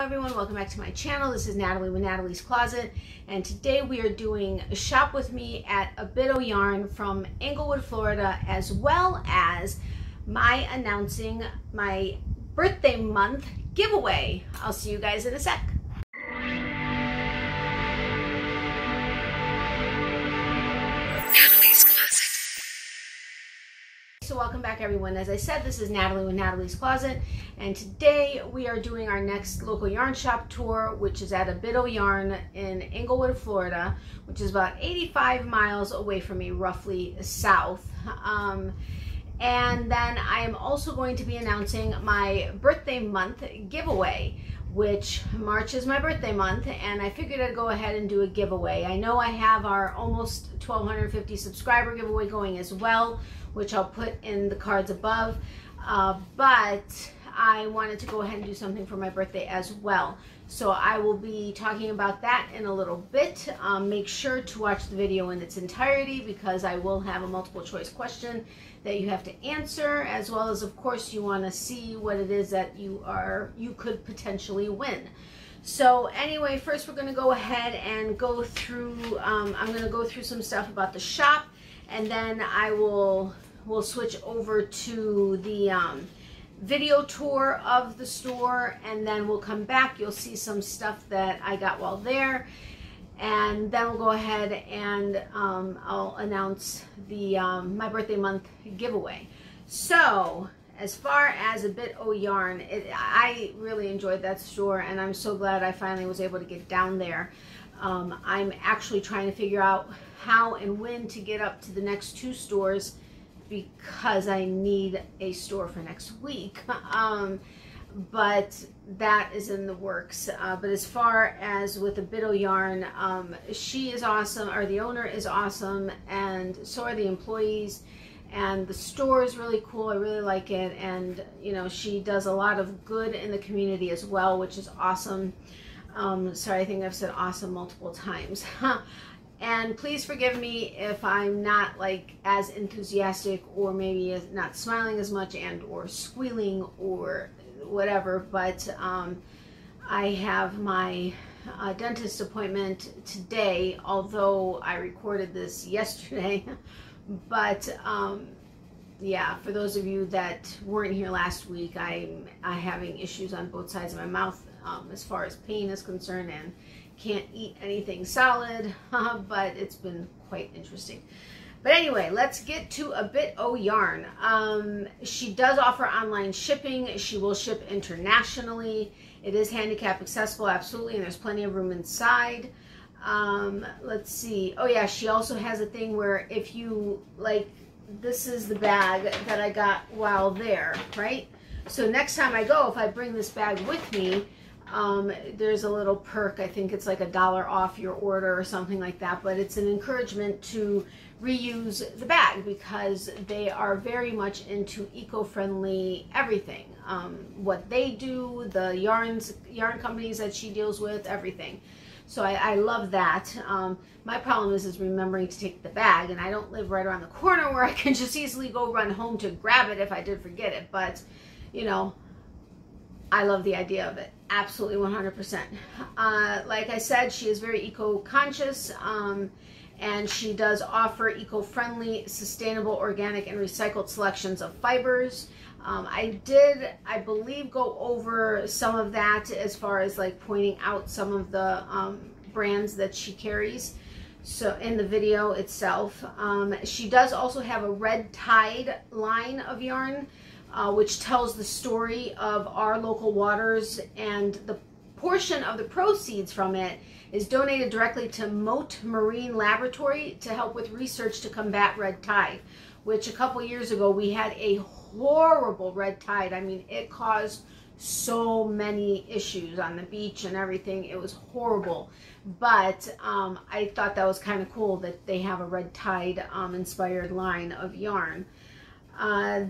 Hello everyone, welcome back to my channel. This is Natalie with Natalie's Closet, and today we are doing a shop with me at A Bit O' Yarn from Englewood, Florida, as well as my announcing my birthday month giveaway. I'll see you guys in a sec. Natalie's Closet. So welcome back everyone. As I said, this is Natalie with Natalie's Closet, and today we are doing our next local yarn shop tour, which is at A Bit O' Yarn in Englewood, Florida, which is about 85 miles away from me, roughly south. And then I am also going to be announcing my birthday month giveaway, which March is my birthday month, and I figured I'd go ahead and do a giveaway. I know I have our almost 1,250 subscriber giveaway going as well, which I'll put in the cards above, but I wanted to go ahead and do something for my birthday as well. So I will be talking about that in a little bit. Make sure to watch the video in its entirety because I will have a multiple choice question that you have to answer, as well as, of course, you want to see what it is that you could potentially win. So anyway, first we're going to go ahead and go through, I'm going to go through some stuff about the shop, and then we'll switch over to the video tour of the store, and then we'll come back. You'll see some stuff that I got while there, and then we'll go ahead and I'll announce the my birthday month giveaway. So as far as A Bit O' Yarn, I really enjoyed that store, and I'm so glad I finally was able to get down there. I'm actually trying to figure out how and when to get up to the next two stores because I need a store for next week, but that is in the works. But as far as with A Bit O' Yarn, she is awesome, or the owner is awesome, and so are the employees, and the store is really cool. I really like it, and you know, she does a lot of good in the community as well, which is awesome. Sorry, I think I've said awesome multiple times. And please forgive me if I'm not like as enthusiastic, or maybe not smiling as much and or squealing or whatever, but I have my dentist appointment today, although I recorded this yesterday. But yeah, for those of you that weren't here last week, I'm having issues on both sides of my mouth as far as pain is concerned, and can't eat anything solid, but it's been quite interesting. But anyway, let's get to A Bit O' Yarn. She does offer online shipping. She will ship internationally. It is handicap accessible, absolutely, and there's plenty of room inside. Let's see. Oh yeah, she also has a thing where if you, like, this is the bag that I got while there, right? So next time I go, if I bring this bag with me, there's a little perk. I think it's like $1 off your order or something like that, but it's an encouragement to reuse the bag because they are very much into eco-friendly everything. What they do, the yarn companies that she deals with, everything. So I love that. My problem is remembering to take the bag, and I don't live right around the corner where I can just easily go run home to grab it if I did forget it, but you know, I love the idea of it. Absolutely 100%. Like I said, she is very eco-conscious, and she does offer eco-friendly, sustainable, organic, and recycled selections of fibers. I did, I believe, go over some of that as far as like pointing out some of the brands that she carries. So in the video itself, she does also have a Red Tide line of yarn, which tells the story of our local waters, and the portion of the proceeds from it is donated directly to Mote Marine Laboratory to help with research to combat red tide, which a couple years ago we had a horrible red tide. I mean, it caused so many issues on the beach and everything. It was horrible, but I thought that was kind of cool that they have a Red Tide inspired line of yarn.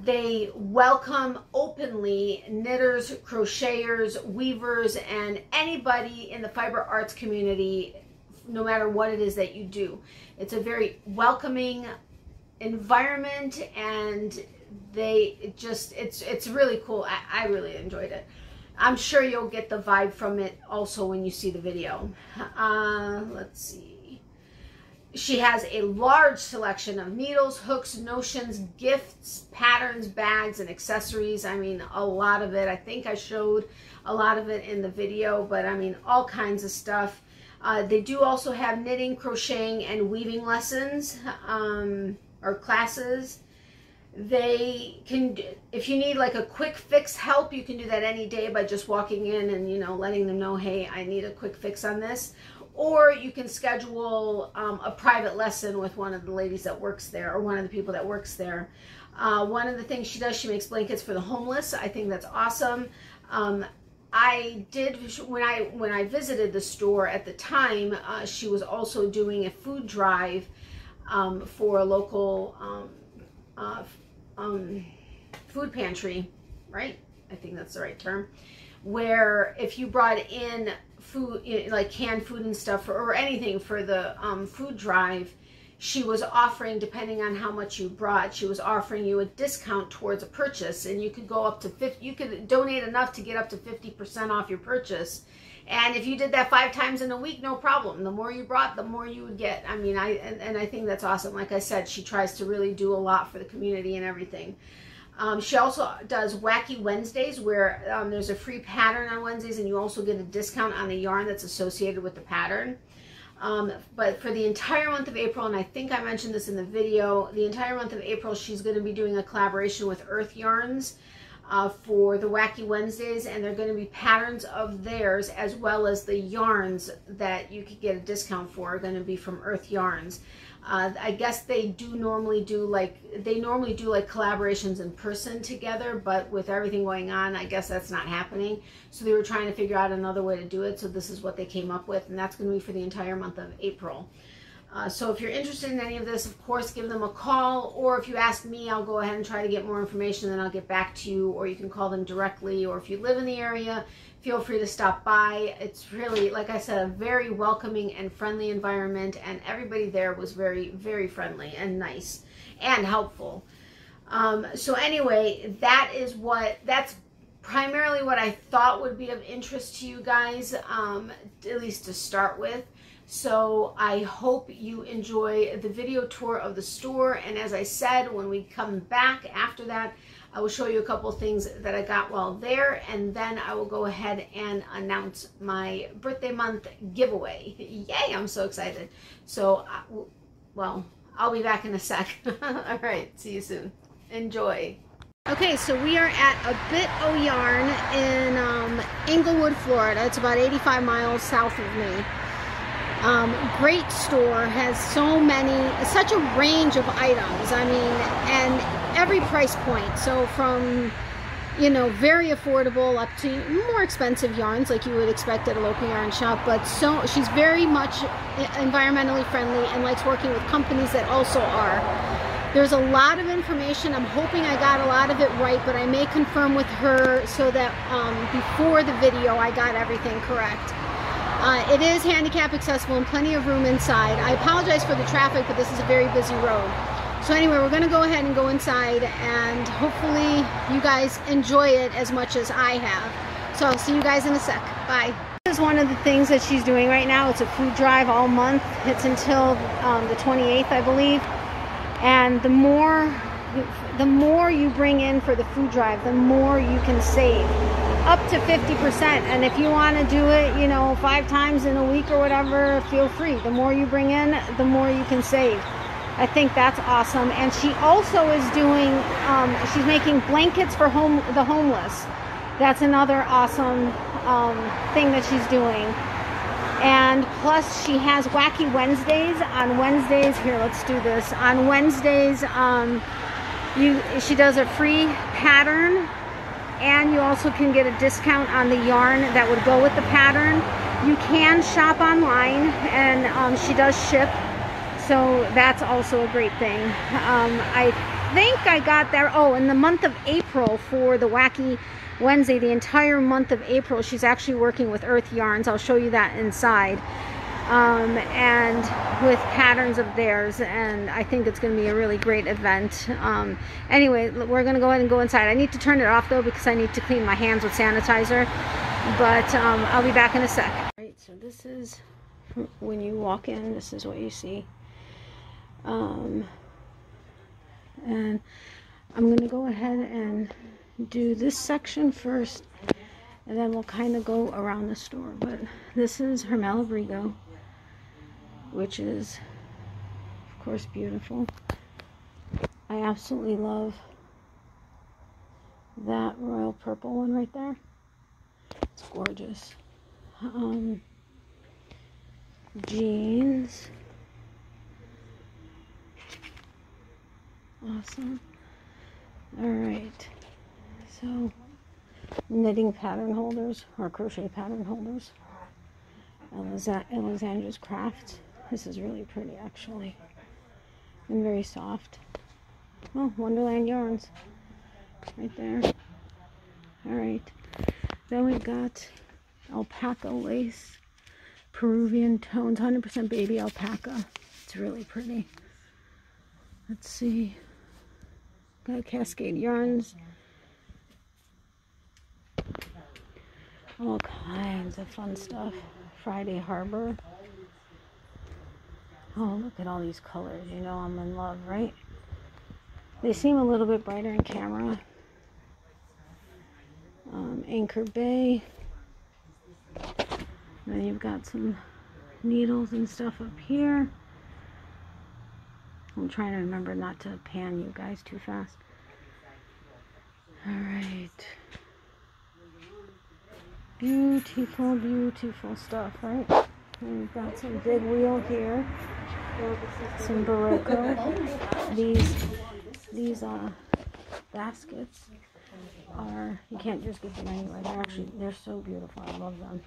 They welcome openly knitters, crocheters, weavers, and anybody in the fiber arts community, no matter what it is that you do. It's a very welcoming environment, and they just, it's really cool. I really enjoyed it. I'm sure you'll get the vibe from it also when you see the video. Let's see. She has a large selection of needles, hooks, notions, gifts, patterns, bags, and accessories. I mean, a lot of it. I think I showed a lot of it in the video, but I mean, all kinds of stuff. They do also have knitting, crocheting, and weaving lessons or classes. They can, if you need like a quick fix help, you can do that any day by just walking in and, you know, letting them know, hey, I need a quick fix on this. Or you can schedule a private lesson with one of the ladies that works there, or one of the people that works there. One of the things she does, she makes blankets for the homeless. I think that's awesome. I did, when I visited the store at the time, she was also doing a food drive for a local food pantry, right? I think that's the right term. Where if you brought in food, like canned food and stuff, or anything for the food drive, she was offering, depending on how much you brought, she was offering you a discount towards a purchase, and you could go up to 50, you could donate enough to get up to 50% off your purchase. And if you did that 5 times in a week, no problem. The more you brought, the more you would get. I mean, I think that's awesome. Like I said, she tries to really do a lot for the community and everything. She also does Wacky Wednesdays, where there's a free pattern on Wednesdays, and you also get a discount on the yarn that's associated with the pattern. But for the entire month of April, and I think I mentioned this in the video, the entire month of April, she's going to be doing a collaboration with Earth Yarns. For the Wacky Wednesdays, and they're going to be patterns of theirs, as well as the yarns that you could get a discount for are going to be from Earth Yarns. I guess they do normally do like collaborations in person together, but with everything going on, I guess that's not happening. So they were trying to figure out another way to do it. So this is what they came up with, and that's going to be for the entire month of April. So if you're interested in any of this, of course, give them a call, or if you ask me, I'll go ahead and try to get more information, then I'll get back to you, or you can call them directly, or if you live in the area, feel free to stop by. It's really, like I said, a very welcoming and friendly environment, and everybody there was very, very friendly and nice and helpful. So anyway, that's primarily what I thought would be of interest to you guys, at least to start with. So I hope you enjoy the video tour of the store. And as I said, when we come back after that, I will show you a couple of things that I got while there. And then I will go ahead and announce my birthday month giveaway. Yay, I'm so excited. So, well, I'll be back in a sec. All right, see you soon. Enjoy. Okay, so we are at A Bit O' Yarn in Englewood, Florida. It's about 85 miles south of me. Great store, has so many, such a range of items, I mean, and every price point. So from, you know, very affordable up to more expensive yarns like you would expect at a local yarn shop. But so she's very much environmentally friendly and likes working with companies that also are. There's a lot of information. I'm hoping I got a lot of it right, but I may confirm with her so that before the video I got everything correct. It is handicap accessible and plenty of room inside. I apologize for the traffic, but this is a very busy road. So anyway, we're going to go ahead and go inside, and hopefully you guys enjoy it as much as I have. So I'll see you guys in a sec. Bye. This is one of the things that she's doing right now. It's a food drive all month. It's until the 28th, I believe. And the more you bring in for the food drive, the more you can save. Up to 50%, and if you want to do it, you know, 5 times in a week or whatever, feel free. The more you bring in, the more you can save. I think that's awesome. And she also is doing, she's making blankets for the homeless. That's another awesome thing that she's doing. And plus she has Wacky Wednesdays. On Wednesdays, here, let's do this. On Wednesdays, she does a free pattern, and you also can get a discount on the yarn that would go with the pattern. You can shop online, and she does ship, so that's also a great thing. I think I got there. Oh, in the month of April for the Wacky Wednesday, the entire month of April, she's actually working with Earth Yarns. I'll show you that inside. and with patterns of theirs, and I think it's going to be a really great event. Anyway, we're going to go ahead and go inside. I need to turn it off though because I need to clean my hands with sanitizer, but I'll be back in a sec. All right, so this is when you walk in, this is what you see. And I'm going to go ahead and do this section first, and then we'll kind of go around the store. But this is Hermela Brigo, which is of course beautiful. I absolutely love that royal purple one right there. It's gorgeous. Jeans, awesome. All right, so knitting pattern holders or crochet pattern holders, Alexandra's Craft. This is really pretty actually, and very soft. Oh, Wonderland Yarns right there. All right, then we've got alpaca lace, Peruvian tones, 100% baby alpaca. It's really pretty. Let's see, got Cascade Yarns, all kinds of fun stuff. Friday Harbor. Oh, look at all these colors. You know I'm in love, right? They seem a little bit brighter in camera. Anchor Bay. Then you've got some needles and stuff up here. I'm trying to remember not to pan you guys too fast. All right. Beautiful, beautiful stuff, right? And we've got some big wheel here. Some Berroco. These baskets are, you can't just get them anywhere. They're actually, they're so beautiful. I love them.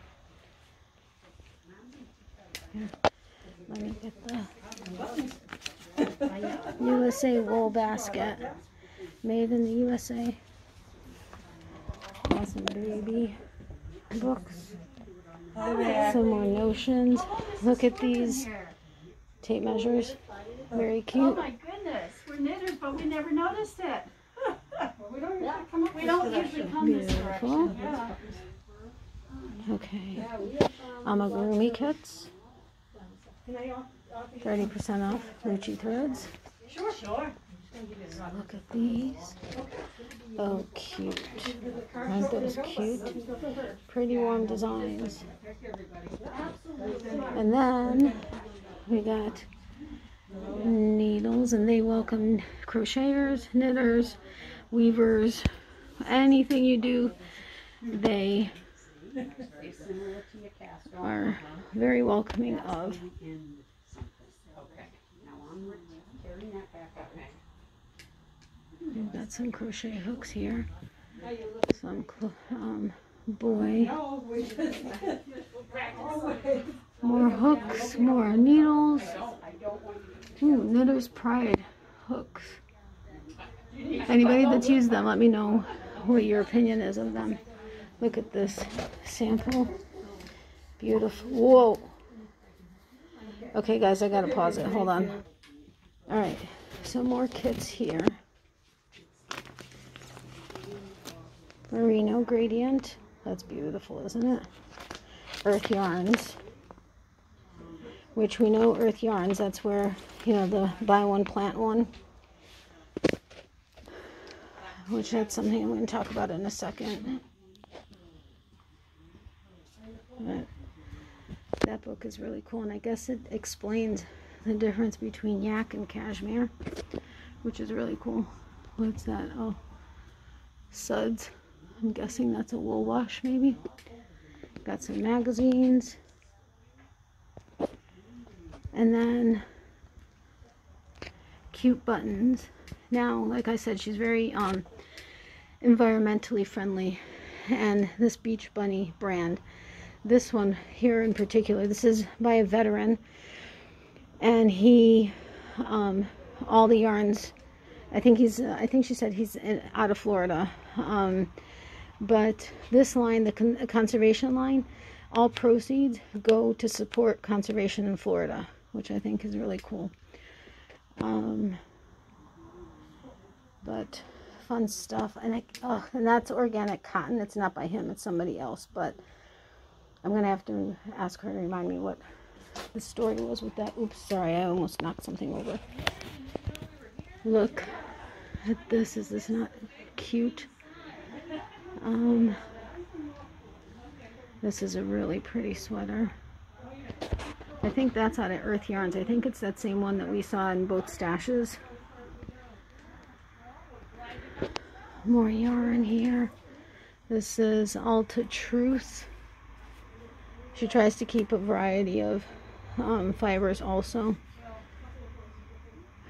Here, let me get the USA wool basket. Made in the USA. Awesome baby books. Some more notions. Look at these tape measures. Very cute. Oh my goodness, we're knitters, but we never noticed it. we don't usually come this direction. Yeah. Okay. Amigurumi kits. 30% off. Ruchi Threads. Sure. Look at these. Oh, cute. Aren't those cute? Pretty warm designs. And then we got needles, and they welcome crocheters, knitters, weavers, anything you do. They are very welcoming of. We've got some crochet hooks here, some boy, more hooks, more needles. Ooh, Knitter's Pride hooks. Anybody that's used them, let me know what your opinion is of them. Look at this sample. Beautiful. Whoa. Okay, guys, I gotta pause it. Hold on. All right, some more kits here. Merino Gradient. That's beautiful, isn't it? Earth Yarns, which we know Earth Yarns. That's where, you know, the buy one, plant one. Which that's something I'm going to talk about in a second. But that book is really cool, and I guess it explains the difference between yak and cashmere, which is really cool. What's that? Oh, suds. I'm guessing that's a wool wash, maybe. Got some magazines. And then cute buttons. Now, like I said, she's very environmentally friendly. And this Beach Bunny brand, this one here in particular, this is by a veteran. And he, all the yarns, I think she said he's out of Florida. But this line, the conservation line, All proceeds go to support conservation in Florida, which I think is really cool. But fun stuff. And that's organic cotton. It's not by him, it's somebody else. But I'm going to have to ask her to remind me what the story was with that. Oops, sorry, I almost knocked something over. Look at this. Is this not cute? This is a really pretty sweater. I think that's out of Earth Yarns. I think it's that same one that we saw in both stashes. More yarn here. This is Alta Truth. She tries to keep a variety of fibers also.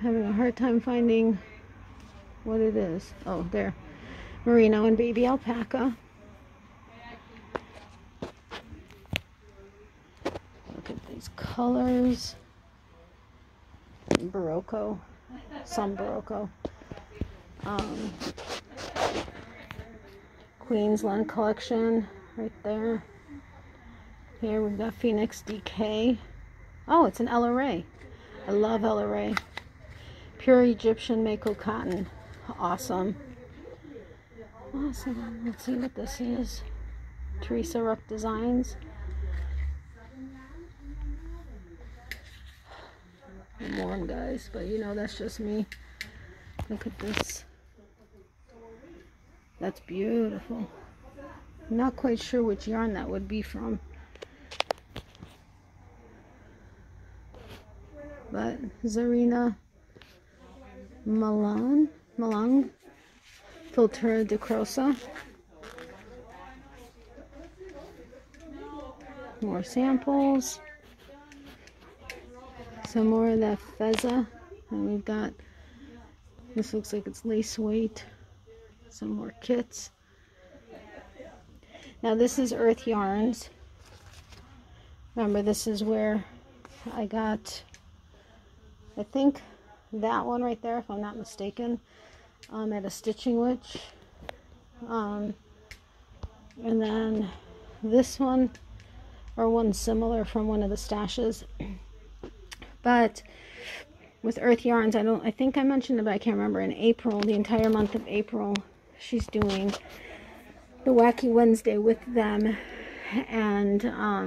Having a hard time finding what it is. Oh, there. Merino and baby alpaca. Colors, Berroco, some Berroco, Queensland collection right there. Here we've got Phoenix DK. Oh, it's an LRA. I love LRA. Pure Egyptian Mako cotton. Awesome. Awesome. Let's see what this is. Teresa Ruck Designs. I'm warm, guys, but you know, that's just me. Look at this. That's beautiful. I'm not quite sure which yarn that would be from, but Zarina Malang, Filtura de Crosa. More samples. Some more of that Fezza, and we've got, this looks like it's lace weight, some more kits. Now this is Earth Yarns. Remember, this is where I got, I think, that one right there, if I'm not mistaken, at a Stitching Witch. And then this one, or one similar from one of the stashes. But with Earth Yarns, I think I mentioned it, but I can't remember. In April, the entire month of April, she's doing the Wacky Wednesday with them, and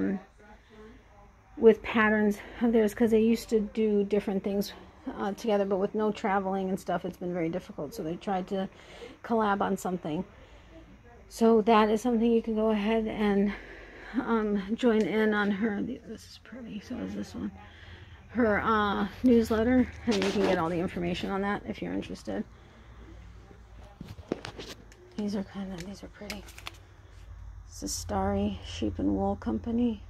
with patterns of theirs, because they used to do different things together, but with no traveling and stuff, it's been very difficult. So they tried to collab on something. So that is something you can go ahead and join in on her. This is pretty. So is this one. Her newsletter, and you can get all the information on that if you're interested. These are pretty. Cestari Sheep and Wool Company.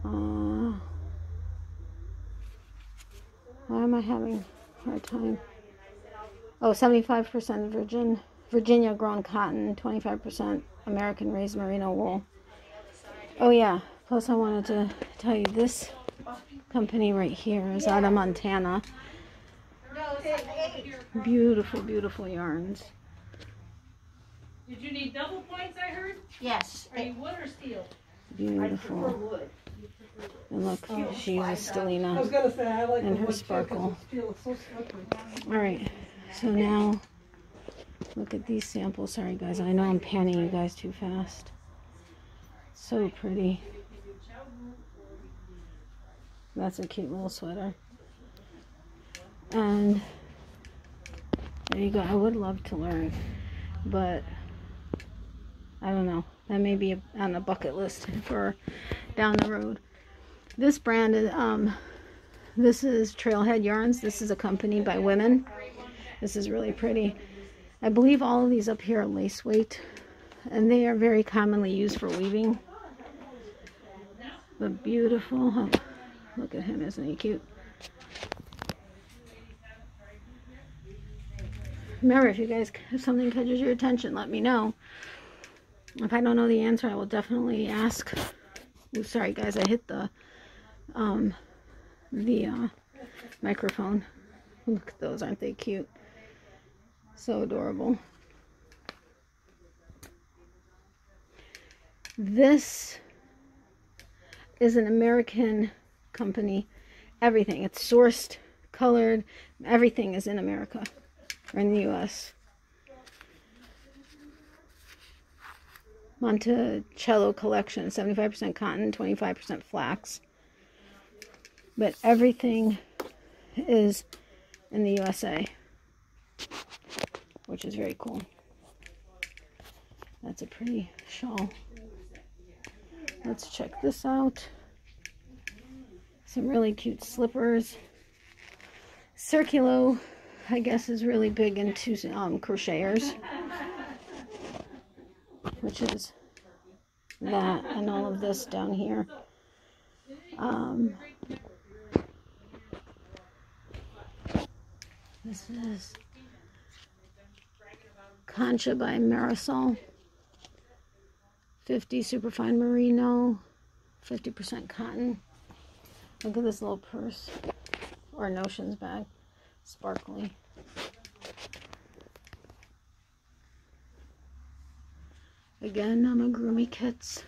Why am I having a hard time? Oh, 75% Virginia grown cotton, 25% American raised merino wool. Oh yeah. Plus, I wanted to tell you, this company right here is out of Montana. Beautiful, beautiful yarns. Did you need double points, I heard? Yes. Are you wood or steel? Beautiful. I prefer wood. And look, she uses Stellina. I was going to say, I like and her sparkle. So all right, so now look at these samples. Sorry, guys, I know I'm panning you guys too fast. So pretty. That's a cute little sweater. And there you go. I would love to learn, but I don't know. That may be on a bucket list for down the road. This brand is, this is Trailhead Yarns. This is a company by women. This is really pretty. I believe all of these up here are lace weight, and they are very commonly used for weaving. But beautiful, huh? Look at him, isn't he cute? Remember, if something catches your attention, let me know. If I don't know the answer, I will definitely ask. Ooh, sorry guys, I hit the microphone. Look at those, aren't they cute? So adorable. This is an American company. Everything, it's sourced, colored, everything is in America or in the U.S. Monticello collection, 75% cotton, 25% flax. But everything is in the USA, which is very cool. That's a pretty shawl. Let's check this out. Some really cute slippers. Circulo, I guess, is really big into crocheters, which is that and all of this down here. This is Concha by Marisol. 50 superfine merino, 50% cotton. Look at this little purse or notions bag, sparkly. Again, I'm a Groomy Kits.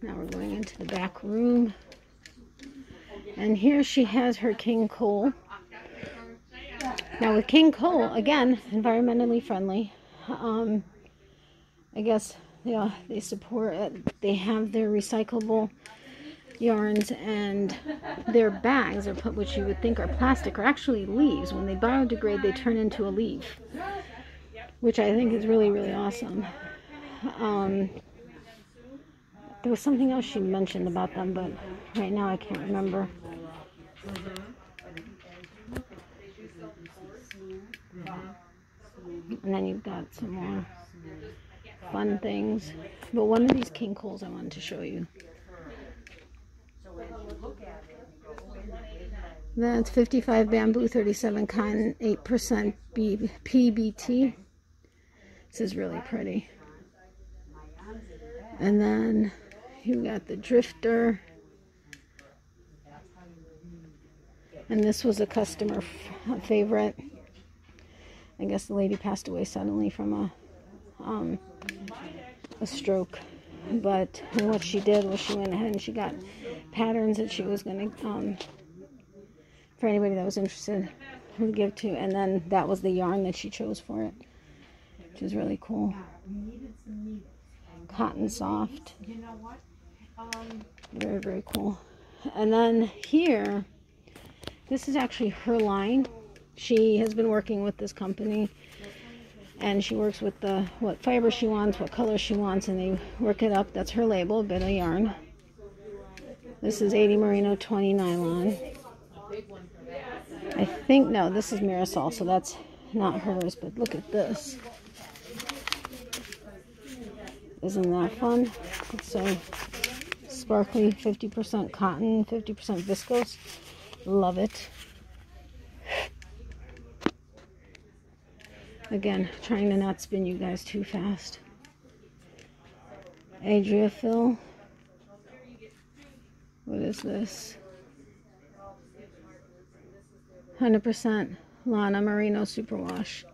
Now we're going into the back room. And here she has her King Cole. Now with King Cole, again, environmentally friendly. I guess they support it. They have their recyclable yarns, and their bags, which you would think are plastic, are actually leaves. When they biodegrade, they turn into a leaf, which I think is really, really awesome. There was something else she mentioned about them, but right now I can't remember. And then you've got some more fun things. But one of these King Coles I wanted to show you. That's 55 bamboo, 37 cotton, 8% PBT. This is really pretty. And then you got the Drifter. And this was a customer favorite. I guess the lady passed away suddenly from a stroke. But what she did was she went ahead and she got patterns that she was going to, for anybody that was interested, would give to. And then that was the yarn that she chose for it, which is really cool. Cotton soft. Very, very cool. And then here, this is actually her line. She has been working with this company, and she works with what fiber she wants, what color she wants, and they work it up. That's her label, A Bit O' Yarn. This is 80 merino, 20 nylon. I think, no, this is Marisol, so that's not hers, but look at this. Isn't that fun? It's so sparkly, 50% cotton, 50% viscose. Love it. Again, trying to not spin you guys too fast. Adriaphil. What is this? 100% Lana Merino Superwash.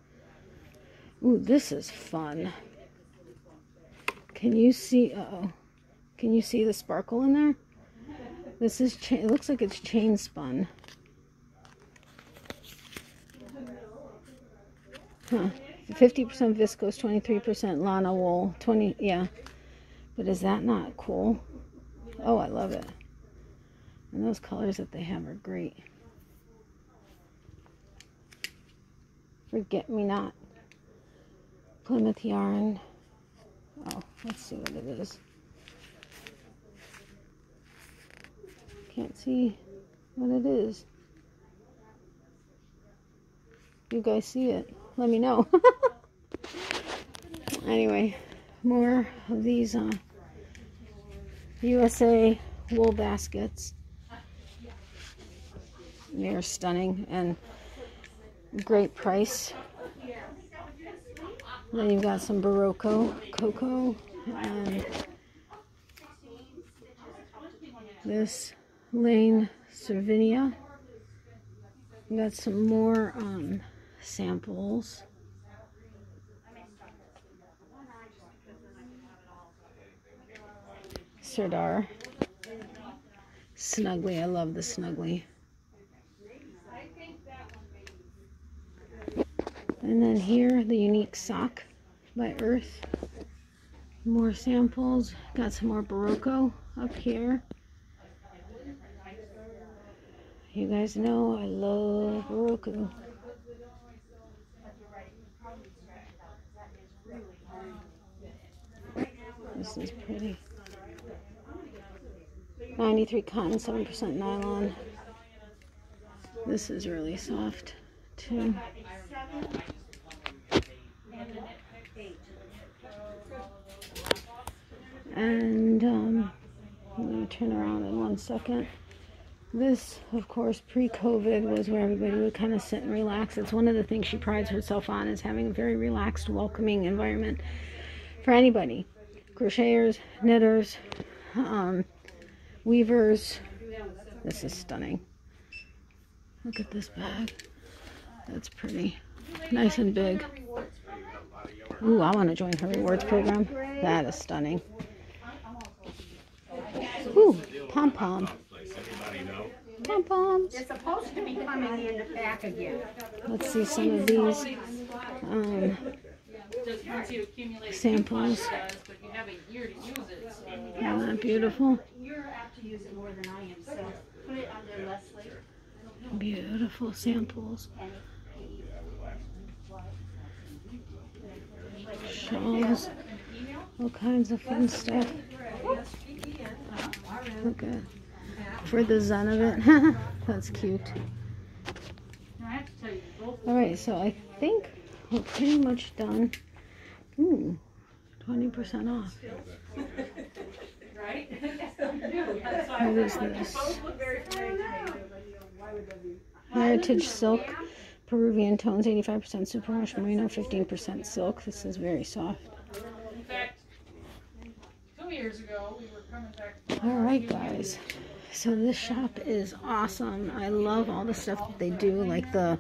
Ooh, this is fun. Can you see, can you see the sparkle in there? This is, it looks like it's chain spun. Huh, 50% viscose, 23% Lana wool, 20, yeah. But is that not cool? Oh, I love it. And those colors that they have are great. Forget Me Not. Plymouth yarn. Oh, let's see what it is. Can't see what it is. You guys see it? Let me know. Anyway, more of these USA wool baskets. They're stunning and great price. Then you've got some Berroco cocoa, and this Lane Cervinia. We've got some more samples. mustard are. Snuggly. I love the snuggly. And then here, the Unique Sock by Earth. More samples. Got some more Berroco up here. You guys know I love Berroco. This is pretty. 93 cotton, 7% nylon. This is really soft, too. And I'm going to turn around in 1 second. This, of course, pre-COVID was where everybody would kind of sit and relax. It's one of the things she prides herself on, is having a very relaxed, welcoming environment for anybody. Crocheters, knitters, weavers. This is stunning. Look at this bag. That's pretty. Nice and big. Ooh, I want to join her rewards program. That is stunning. Ooh, pom-pom. Pom-poms. They're supposed to be coming in the back again. Let's see some of these samples. Isn't that beautiful? Beautiful samples. Shawls. All kinds of fun stuff. Look at for the zen of it. That's cute. Alright, so I think we're pretty much done. Ooh, 20% off. Right? What is this? Heritage silk, Peruvian tones, 85% superwash merino, 15% silk. This is very soft. In fact, 2 years ago, we were coming back. Alright, guys. So this shop is awesome. I love all the stuff that they do, like the,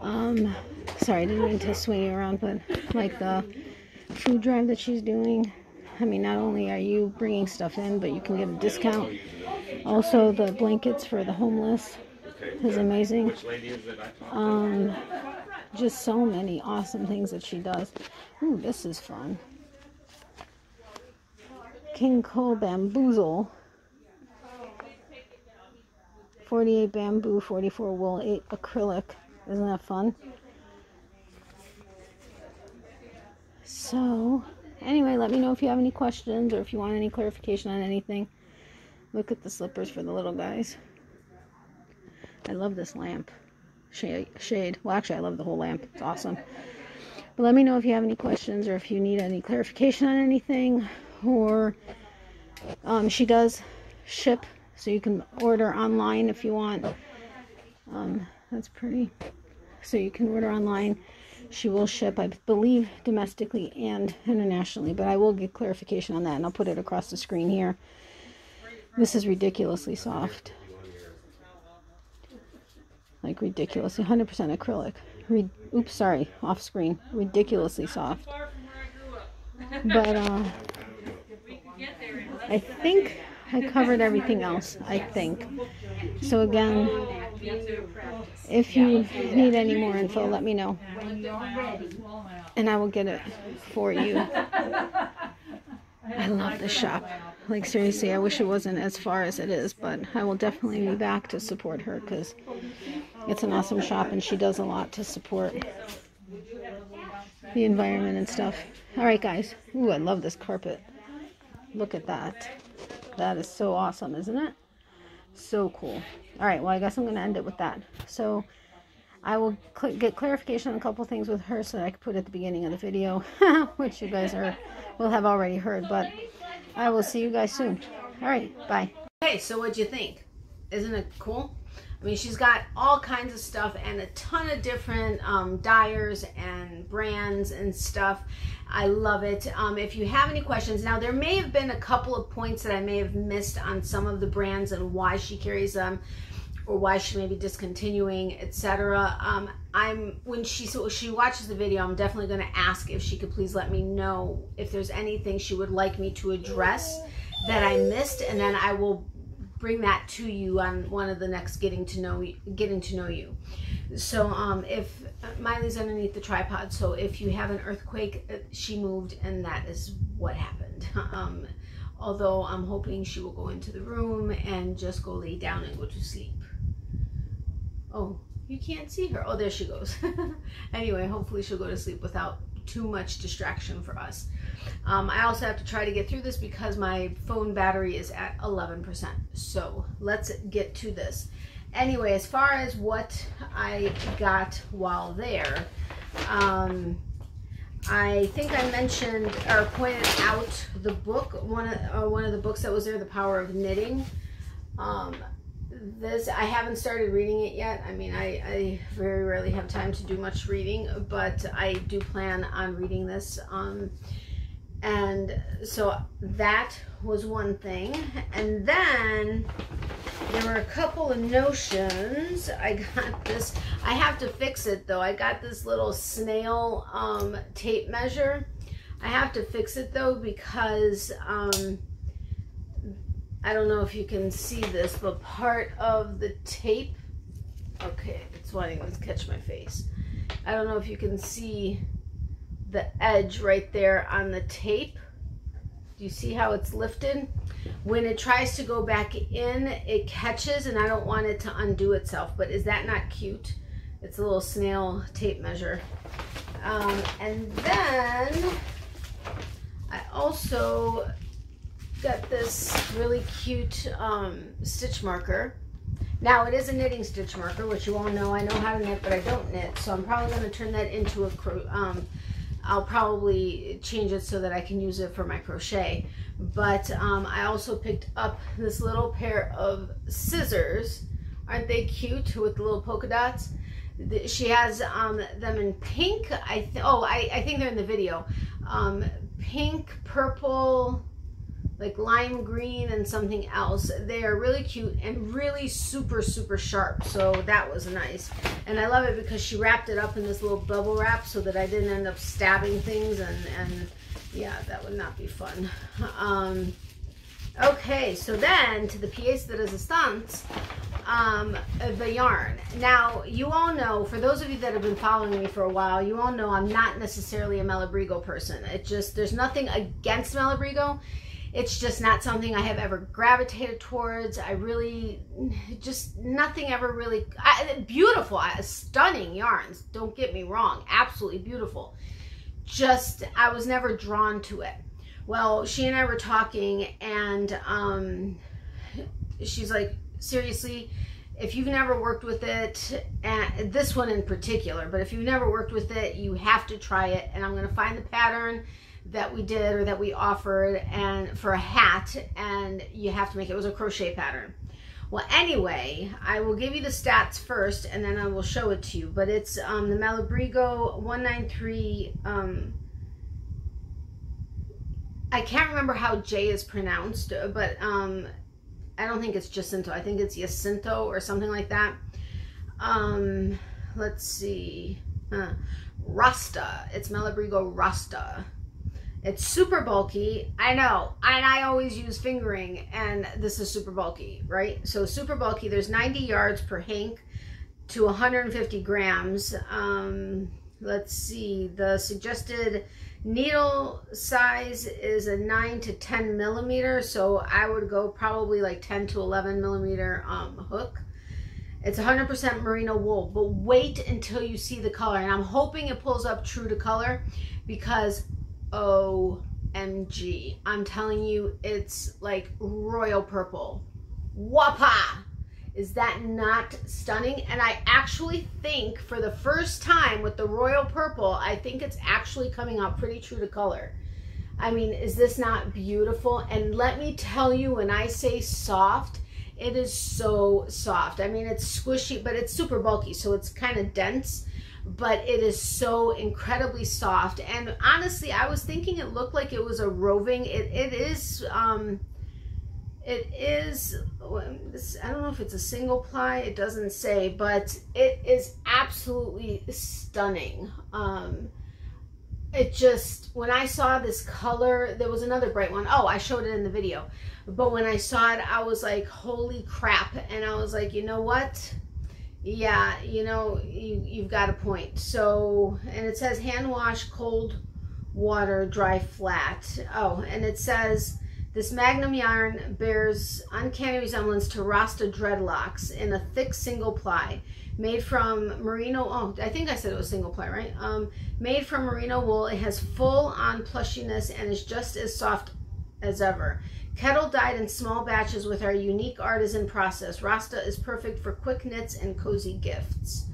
sorry, I didn't mean to swing you around, but like the food drive that she's doing. I mean, not only are you bringing stuff in, but you can get a discount. Also, the blankets for the homeless is amazing. Just so many awesome things that she does. Ooh, this is fun. King Cole Bamboozle. 48 bamboo, 44 wool, 8 acrylic. Isn't that fun? So, anyway, let me know if you have any questions or if you want any clarification on anything. Look at the slippers for the little guys. I love this lamp. Shade. Well, actually, I love the whole lamp. It's awesome. But let me know if you have any questions or if you need any clarification on anything. Or, she does ship. So you can order online if you want. That's pretty. So you can order online. She will ship, I believe, domestically and internationally. But I will get clarification on that, and I'll put it across the screen here. This is ridiculously soft. Like ridiculously. 100% acrylic. Oops, sorry. Off screen. Ridiculously soft. But I think I covered everything else, I think. So again, if you need any more info, let me know. And I will get it for you. I love this shop. Like, seriously, I wish it wasn't as far as it is, but I will definitely be back to support her because it's an awesome shop and she does a lot to support the environment and stuff. All right, guys. Ooh, I love this carpet. Look at that. That is so awesome, isn't it? So cool. All right, well, I guess I'm going to end it with that. So I will get clarification on a couple things with her so that I can put at the beginning of the video, which you guys will have already heard, but I will see you guys soon. All right, bye. Hey, so what'd you think? Isn't it cool? I mean, she's got all kinds of stuff and a ton of different dyers and brands and stuff. I love it. If you have any questions, now there may have been a couple of points that I may have missed on some of the brands and why she carries them or why she may be discontinuing, etc. When she watches the video, I'm definitely going to ask if she could please let me know if there's anything she would like me to address that I missed, and then I will bring that to you on one of the next getting to know you. So if Miley's underneath the tripod, so if you have an earthquake, she moved, and that is what happened. Although I'm hoping she will go into the room and just go lay down and go to sleep. Oh, you can't see her. Oh, there she goes. Anyway, hopefully she'll go to sleep without too much distraction for us. I also have to try to get through this because my phone battery is at 11%. So let's get to this. Anyway, as far as what I got while there, I think I mentioned or pointed out the book, one of the books that was there, The Power of Knitting. This, I haven't started reading it yet. I mean, I very rarely have time to do much reading, but I do plan on reading this. And so that was one thing. And then there were a couple of notions. I got this. I have to fix it, though. I got this little snail tape measure. I have to fix it, though, because I don't know if you can see this, but part of the tape... Okay, it's wanting to catch my face. I don't know if you can see the edge right there on the tape. Do you see how it's lifted? When it tries to go back in, it catches, and I don't want it to undo itself. But is that not cute? It's a little snail tape measure. And then I also got this really cute stitch marker. Now, it is a knitting stitch marker, which you all know. I know how to knit, but I don't knit, so I'm probably going to turn that into a I'll probably change it so that I can use it for my crochet. But I also picked up this little pair of scissors. Aren't they cute with the little polka dots? She has them in pink. I think they're in the video. Pink, purple, like lime green, and something else. They are really cute and really super, super sharp. So that was nice. And I love it because she wrapped it up in this little bubble wrap so that I didn't end up stabbing things, and yeah, that would not be fun. Okay, so then to the pièce de résistance, the yarn. Now, you all know, for those of you that have been following me for a while, you all know I'm not necessarily a Malabrigo person. It just, there's nothing against Malabrigo. It's just not something I have ever gravitated towards. I really, just nothing ever really, beautiful, stunning yarns, don't get me wrong, absolutely beautiful. Just, I was never drawn to it. Well, she and I were talking, and she's like, seriously, if you've never worked with it, and this one in particular, but if you've never worked with it, you have to try it, and I'm gonna find the pattern that we did or that we offered and for a hat, and you have to make it was a crochet pattern. Well, anyway, I will give you the stats first and then I will show it to you, but it's the Malabrigo 193. I can't remember how J is pronounced, but I don't think it's Jacinto. I think it's Jacinto or something like that. Let's see. Rasta. It's Malabrigo Rasta. It's super bulky, I know, and I always use fingering, and this is super bulky, right? So super bulky, there's 90 yards per hank to 150 grams. Let's see, the suggested needle size is a 9 to 10 millimeter, so I would go probably like 10 to 11 millimeter hook. It's 100% merino wool, but wait until you see the color, and I'm hoping it pulls up true to color, because OMG, I'm telling you, it's like royal purple. Wapa! Is that not stunning? And I actually think for the first time with the royal purple, I think it's actually coming out pretty true to color. I mean, is this not beautiful? And let me tell you, when I say soft, it is so soft. I mean, it's squishy, but it's super bulky, so it's kind of dense. But it is so incredibly soft, and honestly, I was thinking it looked like it was a roving. It is. I don't know if it's a single ply. It doesn't say, but it is absolutely stunning. it just, when I saw this color, there was another bright one. Oh, I showed it in the video. But when I saw it, I was like, holy crap. And I was like, you know what? Yeah, you know, you've got a point. So, and it says hand wash, cold water, dry flat. Oh, and it says this Magnum yarn bears uncanny resemblance to Rasta dreadlocks in a thick single ply. Made from merino, oh, I think I said it was single ply, right? Made from merino wool, it has full on plushiness and is just as soft as ever. Kettle dyed in small batches with our unique artisan process. Rasta is perfect for quick knits and cozy gifts.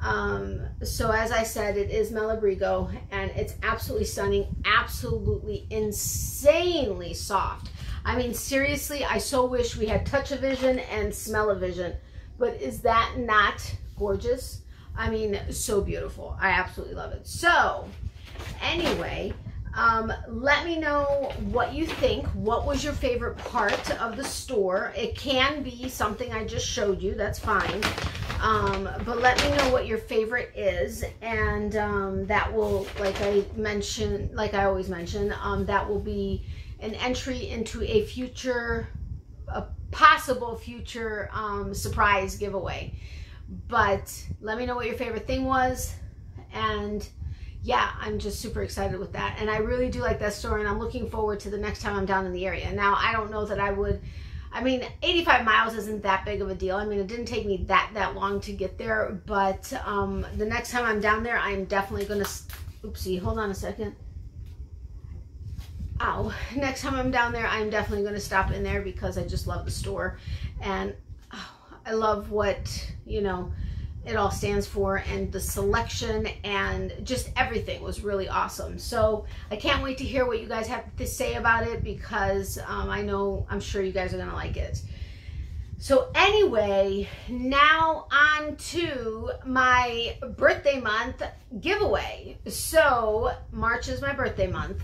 So as I said, it is Melabrigo and it's absolutely stunning, absolutely insanely soft. I mean, seriously, I so wish we had Touch-O-Vision and Smell-O-Vision. But is that not gorgeous? I mean, so beautiful. I absolutely love it. So anyway, let me know what you think. What was your favorite part of the store? It can be something I just showed you. That's fine. But let me know what your favorite is. And that will, like I mentioned, like I always mention, that will be an entry into a future, possible future surprise giveaway. But let me know what your favorite thing was. And yeah, I'm just super excited with that, and I really do like that store, and I'm looking forward to the next time I'm down in the area. Now, I don't know that I would, I mean, 85 miles isn't that big of a deal. I mean, it didn't take me that long to get there, but the next time I'm down there, I'm definitely gonna, oopsie, hold on a second. Ow. Next time I'm down there, I'm definitely going to stop in there because I just love the store, and oh, I love what, you know, it all stands for, and the selection and just everything was really awesome. So I can't wait to hear what you guys have to say about it, because I know, I'm sure you guys are going to like it. So anyway, now on to my birthday month giveaway. So March is my birthday month.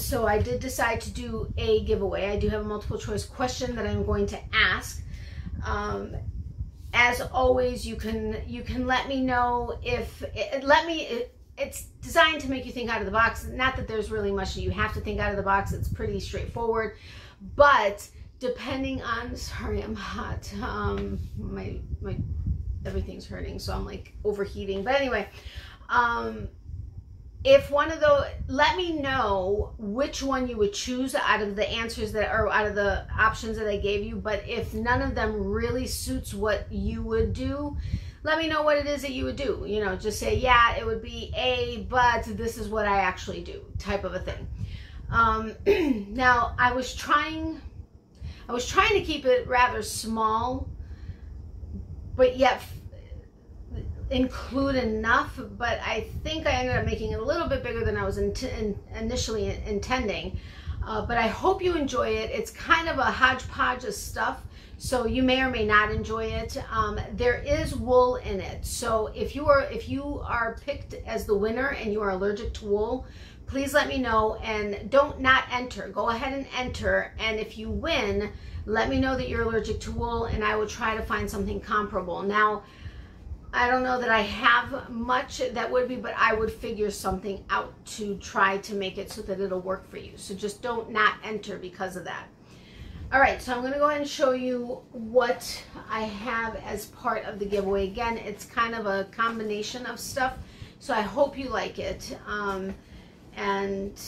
So I did decide to do a giveaway. I do have a multiple choice question that I'm going to ask. As always, you can let me know if it's designed to make you think out of the box. Not that there's really much that you have to think out of the box. It's pretty straightforward, but depending on, sorry, I'm hot. My everything's hurting. So I'm like overheating, but anyway, if one of those, let me know which one you would choose out of the answers that are out of the options that I gave you. But if none of them really suits what you would do, let me know what it is that you would do. You know, just say, yeah, it would be A, but this is what I actually do, type of a thing. Now I was trying to keep it rather small, but yet include enough, but I think I ended up making it a little bit bigger than I was initially intending, but I hope you enjoy it. It's kind of a hodgepodge of stuff, so you may or may not enjoy it. There is wool in it, so if you are picked as the winner and you are allergic to wool, please let me know, and don't not enter. Go ahead and enter, and if you win, let me know that you're allergic to wool, and I will try to find something comparable. Now, I don't know that I have much that would be, but I would figure something out to try to make it so that it'll work for you. So just don't not enter because of that. All right, so I'm going to go ahead and show you what I have as part of the giveaway. Again, it's kind of a combination of stuff, so I hope you like it. And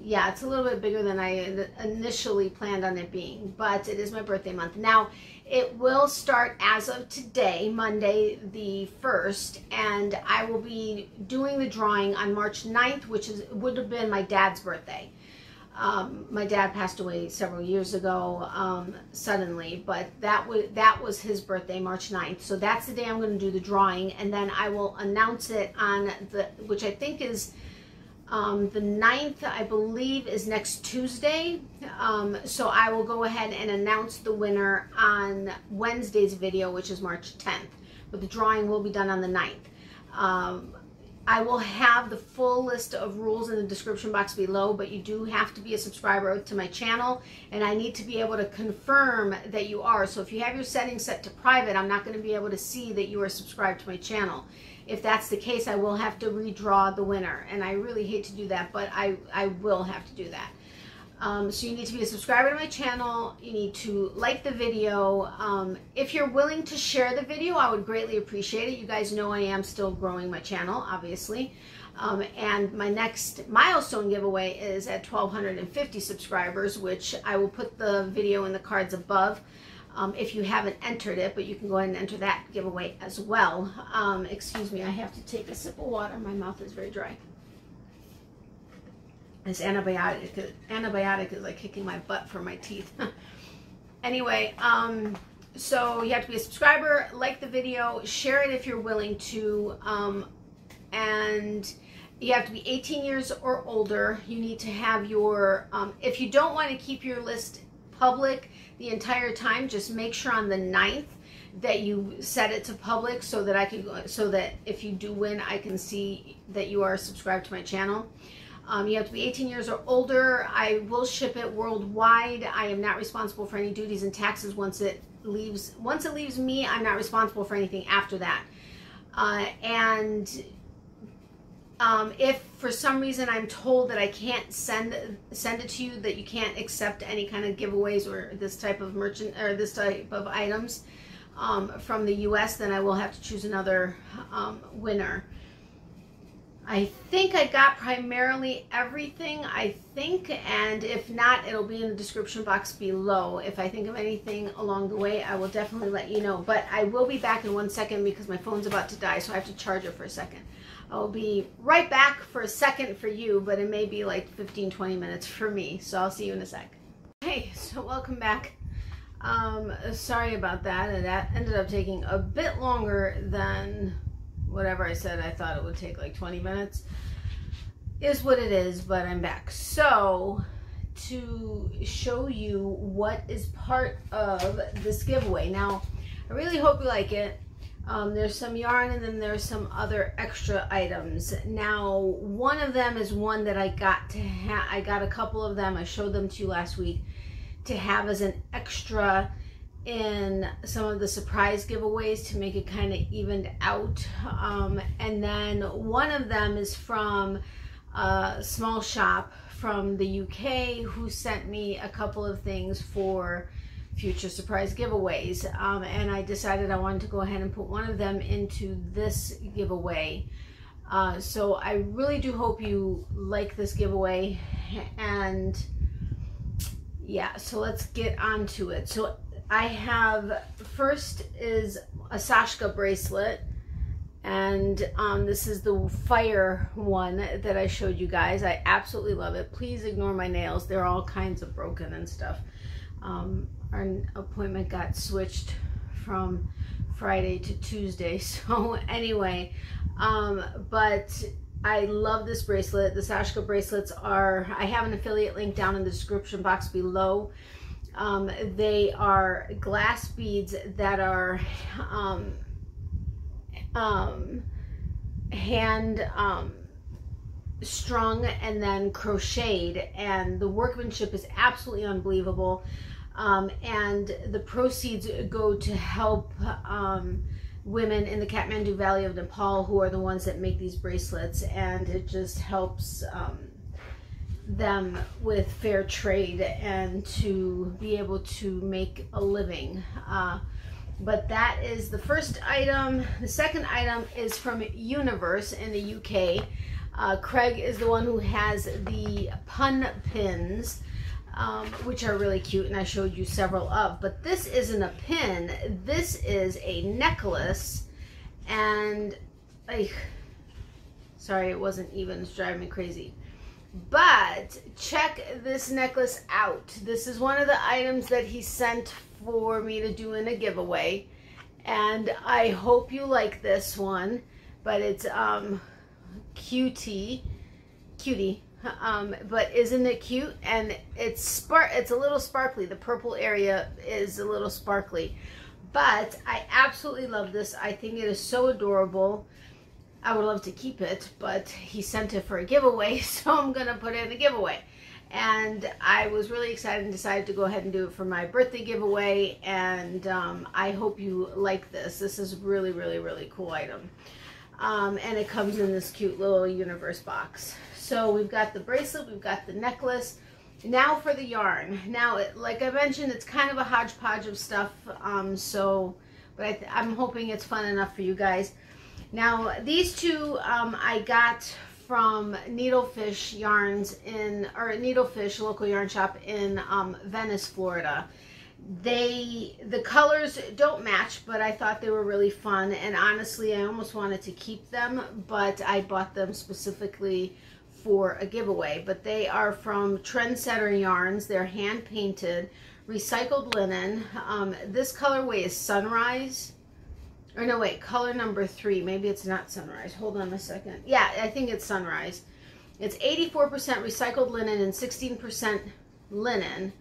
yeah, it's a little bit bigger than I initially planned on it being, but it is my birthday month. Now, it will start as of today, Monday the 1st, and I will be doing the drawing on March 9th, which would have been my dad's birthday. My dad passed away several years ago suddenly, but that was his birthday, March 9th. So that's the day I'm going to do the drawing, and then I will announce it on the, which I think is the 9th, I believe, is next Tuesday. So I will go ahead and announce the winner on Wednesday's video, which is March 10th. But the drawing will be done on the 9th. I will have the full list of rules in the description box below, but you do have to be a subscriber to my channel, and I need to be able to confirm that you are. So if you have your settings set to private, I'm not going to be able to see that you are subscribed to my channel. if that's the case, I will have to redraw the winner, and I really hate to do that, but I will have to do that. So you need to be a subscriber to my channel, you need to like the video. If you're willing to share the video, I would greatly appreciate it. You guys know I am still growing my channel, obviously. And my next milestone giveaway is at 1,250 subscribers, which I will put the video in the cards above if you haven't entered it, but you can go ahead and enter that giveaway as well. Excuse me, I have to take a sip of water. My mouth is very dry. This antibiotic is like kicking my butt for my teeth. Anyway, so you have to be a subscriber, like the video, share it if you're willing to, and you have to be 18 years or older. You need to have your, if you don't want to keep your list public the entire time, just make sure on the 9th that you set it to public so that I can, so that if you do win, I can see that you are subscribed to my channel. You have to be 18 years or older. I will ship it worldwide. I am not responsible for any duties and taxes once it leaves me. I'm not responsible for anything after that. If for some reason I'm told that I can't send it to you, that you can't accept any kind of giveaways or this type of merchant or this type of items from the US, then I will have to choose another winner. I think I got primarily everything, I think, and if not, it'll be in the description box below. If I think of anything along the way, I will definitely let you know. But I will be back in 1 second because my phone's about to die, so I have to charge it for a second. I'll be right back for a second for you, but it may be like 15-20 minutes for me, so I'll see you in a sec. Hey, so welcome back. Sorry about that. That ended up taking a bit longer than whatever I said. I thought it would take like 20 minutes. Is what it is, but I'm back. So, to show you what is part of this giveaway. Now, I really hope you like it. There's some yarn and then there's some other extra items. Now, one of them is one that I got to have. I got a couple of them. I showed them to you last week to have as an extra in some of the surprise giveaways to make it kind of evened out. And then one of them is from a small shop from the UK who sent me a couple of things for future surprise giveaways. And I decided I wanted to go ahead and put one of them into this giveaway. So I really do hope you like this giveaway. And yeah, so let's get on to it. So I have, first is a Sashka bracelet, and this is the fire one that I showed you guys. I absolutely love it. Please ignore my nails. They're all kinds of broken and stuff. Our appointment got switched from Friday to Tuesday. So anyway, but I love this bracelet. The Sashka bracelets are, I have an affiliate link down in the description box below. They are glass beads that are hand strung and then crocheted, and the workmanship is absolutely unbelievable, and the proceeds go to help women in the Kathmandu Valley of Nepal who are the ones that make these bracelets, and it just helps them with fair trade and to be able to make a living. But that is the first item. The second item is from Ewe-niverse in the UK. Craig is the one who has the pun pins, which are really cute, and I showed you several of. But this isn't a pin, this is a necklace, and sorry, it wasn't even, it's driving me crazy. But check this necklace out. This is one of the items that he sent for me to do in a giveaway, and I hope you like this one. But it's cutie, but isn't it cute? And it's a little sparkly. The purple area is a little sparkly, but I absolutely love this. I think it is so adorable. I would love to keep it, but he sent it for a giveaway, so I'm gonna put it in a giveaway. And I was really excited and decided to go ahead and do it for my birthday giveaway, and I hope you like this. This is really, really, really cool item. And it comes in this cute little Ewe-niverse box. So we've got the bracelet, we've got the necklace. Now for the yarn. Now, like I mentioned, it's kind of a hodgepodge of stuff. But I'm hoping it's fun enough for you guys. Now, these two I got from Needlefish Yarns Needlefish local yarn shop in Venice, Florida. The colors don't match, but I thought they were really fun, and honestly I almost wanted to keep them, but I bought them specifically for a giveaway. But they are from Trendsetter Yarns. They're hand painted recycled linen. This colorway is Sunrise, or no wait, color number 3. Maybe it's not Sunrise, hold on a second. Yeah, I think it's Sunrise. It's 84% recycled linen and 16% linen.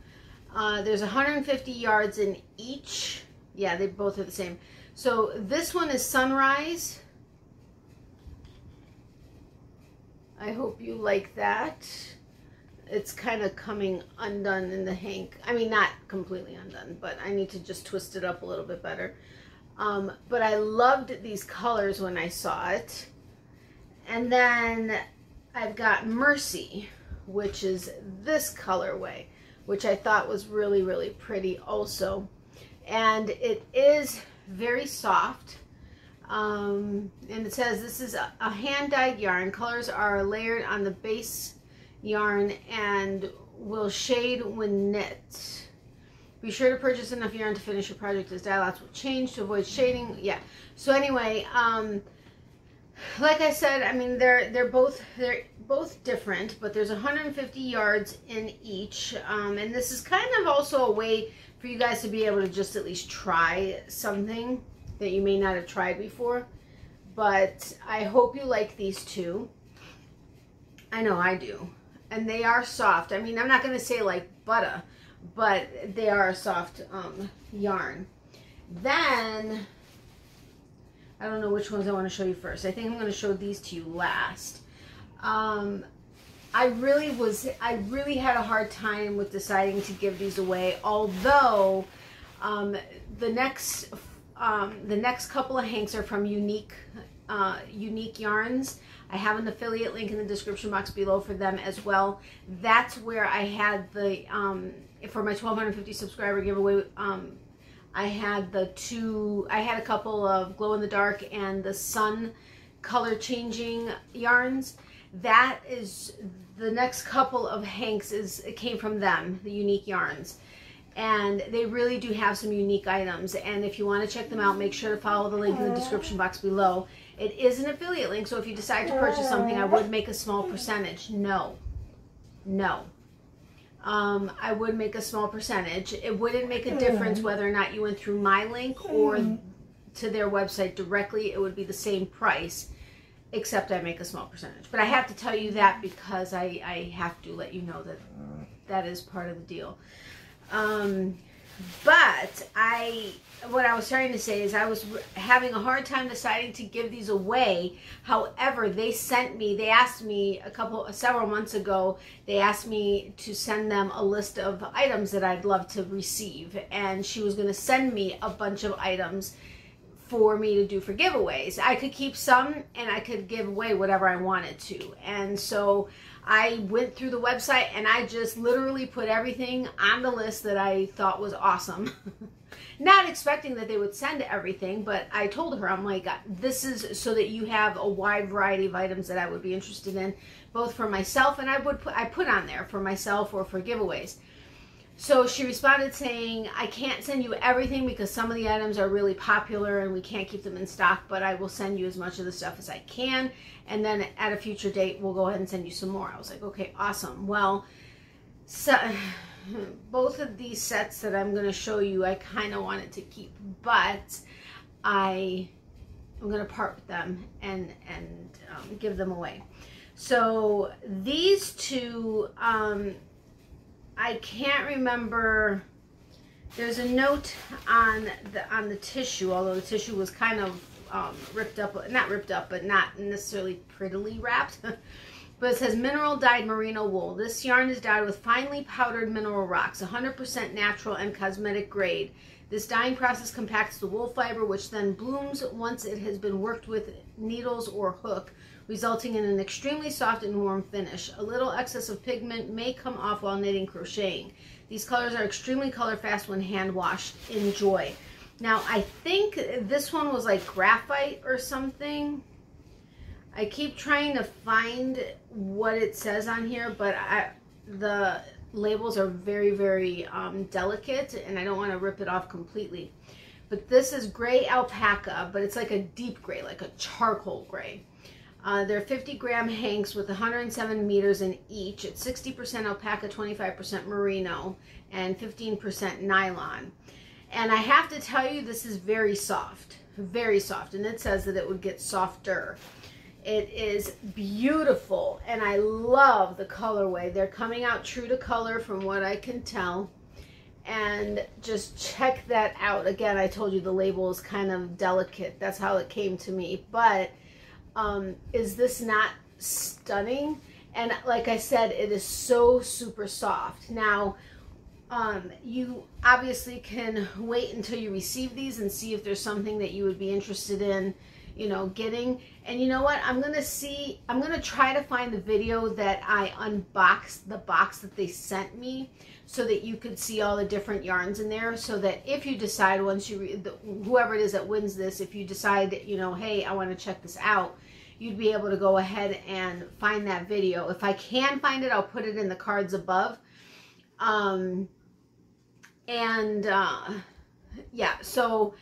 There's 150 yards in each. Yeah, they both are the same. So this one is Sunrise. I hope you like that. It's kind of coming undone in the hank. I mean, not completely undone, but I need to just twist it up a little bit better. But I loved these colors when I saw it. And then I've got Mercy, which is this colorway, which I thought was really, really pretty also. And it is very soft. And it says this is a hand-dyed yarn. Colors are layered on the base yarn and will shade when knit. Be sure to purchase enough yarn to finish your project, as dye lots will change to avoid shading. Yeah, so anyway, like I said, I mean, they're both different, but there's 150 yards in each. And this is kind of also a way for you guys to be able to just at least try something that you may not have tried before. But I hope you like these two. I know I do. And they are soft. I mean, I'm not going to say like butter, but they are a soft yarn. Then I don't know which ones I want to show you first. I think I'm going to show these to you last. I really had a hard time with deciding to give these away, although the next couple of hanks are from Unique Yarns. I have an affiliate link in the description box below for them as well. That's where I had the for my 1,250 subscriber giveaway. I had a couple of glow in the dark and the sun color changing yarns. That is the next couple of hanks came from them, the Unique Yarns. And they really do have some unique items. And if you want to check them out, make sure to follow the link in the description box below. It is an affiliate link, so if you decide to purchase something, I would make a small percentage. No. I would make a small percentage. It wouldn't make a difference whether or not you went through my link or to their website directly. It would be the same price, except I make a small percentage. But I have to tell you that because I have to let you know that that is part of the deal. But what I was trying to say is I was having a hard time deciding to give these away. However, they asked me several months ago, they asked me to send them a list of items that I'd love to receive. And she was going to send me a bunch of items for me to do for giveaways. I could keep some and I could give away whatever I wanted to. And so I went through the website and I just literally put everything on the list that I thought was awesome. Not expecting that they would send everything, but I told her, I'm like, this is so that you have a wide variety of items that I would be interested in, both for myself and I put on there for myself or for giveaways. So she responded saying, I can't send you everything because some of the items are really popular and we can't keep them in stock, but I will send you as much of the stuff as I can. And then at a future date, we'll go ahead and send you some more. I was like, okay, awesome. Well, so both of these sets that I'm going to show you, I kind of wanted to keep, but I'm going to part with them and give them away. So these two, I can't remember. There's a note on the tissue, although the tissue was kind of not ripped up, but not necessarily prettily wrapped. But it says mineral dyed merino wool. This yarn is dyed with finely powdered mineral rocks, 100% natural and cosmetic grade. This dyeing process compacts the wool fiber, which then blooms once it has been worked with needles or hook, resulting in an extremely soft and warm finish. A little excess of pigment may come off while knitting crocheting. These colors are extremely color fast when hand washed. Enjoy. Now, I think this one was like graphite or something. I keep trying to find what it says on here, but the labels are very, very delicate, and I don't want to rip it off completely. But this is gray alpaca, but it's like a deep gray, like a charcoal gray. They're 50-gram hanks with 107 meters in each. It's 60% alpaca, 25% merino, and 15% nylon. And I have to tell you, this is very soft, and it says that it would get softer. It is beautiful, and I love the colorway. They're coming out true to color from what I can tell. And just check that out. Again, I told you the label is kind of delicate. That's how it came to me. But is this not stunning? And like I said, it is so super soft. Now, you obviously can wait until you receive these and see if there's something that you would be interested in, you know, getting. And you know what, I'm gonna try to find the video that I unboxed the box that they sent me, so that you could see all the different yarns in there, so that if you decide, once you read, whoever it is that wins this, if you decide that, you know, hey, I want to check this out, you'd be able to go ahead and find that video. If I can find it, I'll put it in the cards above. Yeah, so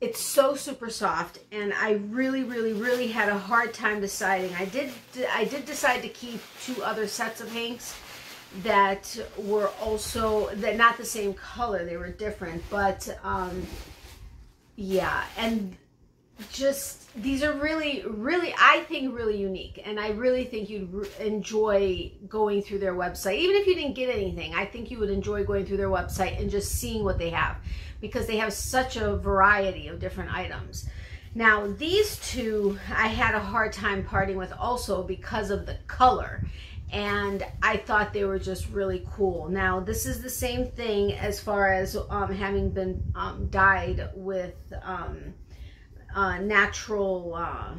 it's so super soft, and I really had a hard time deciding. I did decide to keep two other sets of hanks that were also, that not the same color, they were different, but yeah, and just these are really I think really unique, and I really think you'd enjoy going through their website. Even if you didn't get anything, I think you would enjoy going through their website and just seeing what they have, because they have such a variety of different items. Now, these two I had a hard time parting with also because of the color, and I thought they were just really cool. Now, this is the same thing as far as having been dyed with natural, I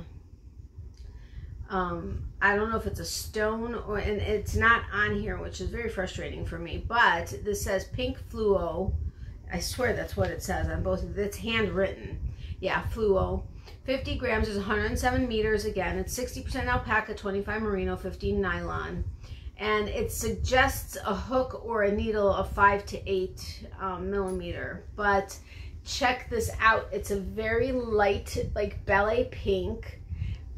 don't know if it's a stone, or, and it's not on here, which is very frustrating for me, but this says pink fluo. I swear that's what it says on both of them. It's handwritten. Yeah, fluo. 50 grams is 107 meters. Again, it's 60% alpaca, 25 merino, 15 nylon. And it suggests a hook or a needle of 5 to 8 millimeter. But check this out. It's a very light, like ballet pink,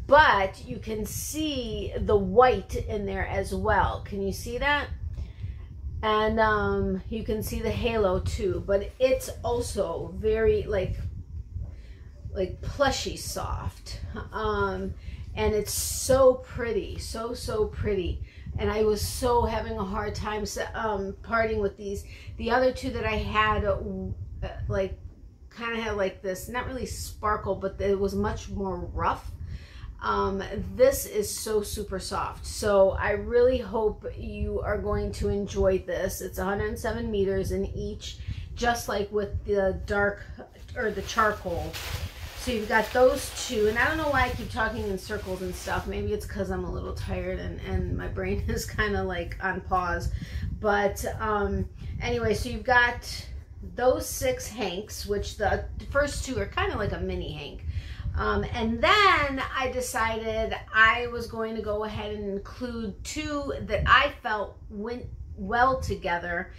but you can see the white in there as well. Can you see that? And you can see the halo too, but it's also very like plushy soft, and it's so pretty, so pretty. And I was so having a hard time parting with these. The other two that I had like kind of had like this, not really sparkle, but it was much more rough. This is so super soft, so I really hope you are going to enjoy this. It's 107 meters in each, just like with the dark or the charcoal. So you've got those two, and I don't know why I keep talking in circles and stuff. Maybe it's because I'm a little tired and my brain is kind of like on pause. But anyway, so you've got those 6 hanks, which the first 2 are kind of like a mini hank. And then I decided I was going to go ahead and include 2 that I felt went well together.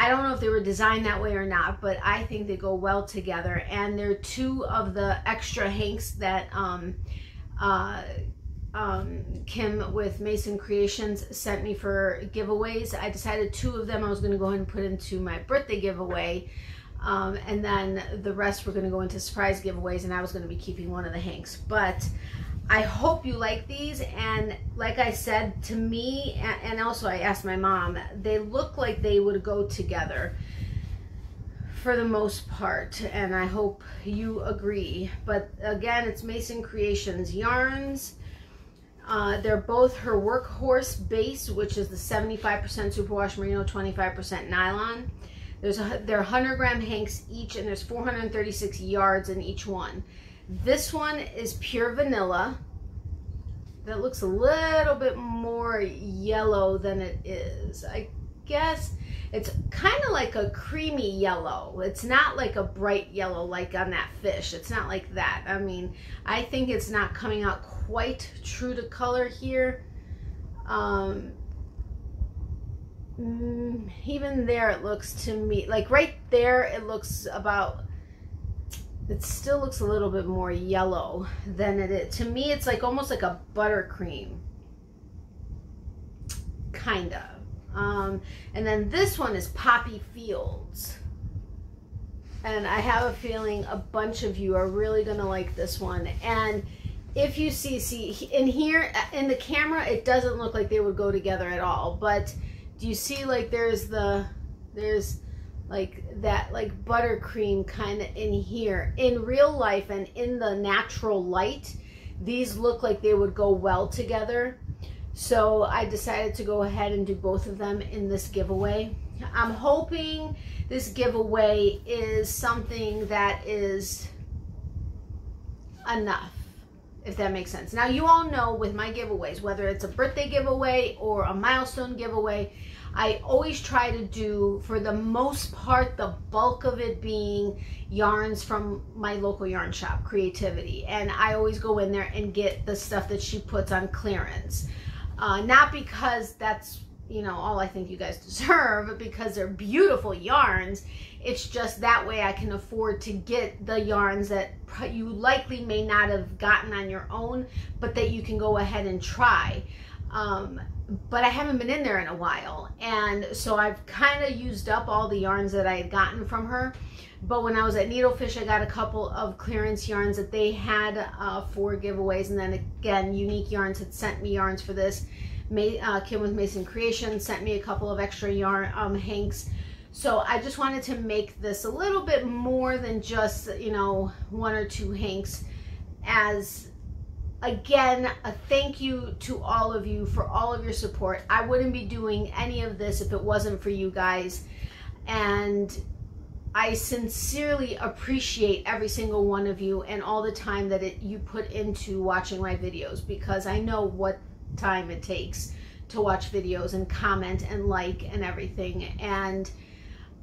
I don't know if they were designed that way or not, but I think they go well together. And they're 2 of the extra hanks that Kim with Mason Creations sent me for giveaways. I decided 2 of them I was going to go ahead and put into my birthday giveaway. And then the rest were going to go into surprise giveaways, and I was going to be keeping one of the hanks. But I hope you like these, and like I said, to me, and also I asked my mom, they look like they would go together for the most part, and I hope you agree. But again, it's Mason Creations Yarns. They're both her workhorse base, which is the 75% superwash merino, 25% nylon. They're 100 gram hanks each, and there's 436 yards in each one. This one is pure vanilla. That looks a little bit more yellow than it is. I guess it's kind of like a creamy yellow. It's not like a bright yellow like on that fish. It's not like that. I mean, I think it's not coming out quite true to color here. Even there it looks to me, like right there it looks about, it still looks a little bit more yellow than it is. To me it's like almost like a buttercream, kind of. And then this one is Poppy Fields, and I have a feeling a bunch of you are really gonna like this one. And if you see in here in the camera, it doesn't look like they would go together at all, but do you see like there's like that like buttercream kind of in here? In real life and in the natural light, these look like they would go well together, so I decided to go ahead and do both of them in this giveaway. I'm hoping this giveaway is something that is enough, if that makes sense. Now, you all know with my giveaways, whether it's a birthday giveaway or a milestone giveaway, I always try to do, for the most part, the bulk of it being yarns from my local yarn shop, Creativity. And I always go in there and get the stuff that she puts on clearance. Not because that's, you know, all I think you guys deserve, but because they're beautiful yarns. It's just that way I can afford to get the yarns that you likely may not have gotten on your own, but that you can go ahead and try. But I haven't been in there in a while, and so I've kind of used up all the yarns that I had gotten from her. But when I was at Needlefish, I got a couple of clearance yarns that they had for giveaways, and then again, Unique Yarns had sent me yarns for this. Kim with Mason Creation sent me a couple of extra yarn hanks. So I just wanted to make this a little bit more than just, you know, one or two hanks, as again, a thank you to all of you for all of your support. I wouldn't be doing any of this if it wasn't for you guys, and I sincerely appreciate every single one of you and all the time that you put into watching my videos, because I know what time it takes to watch videos and comment and like and everything. And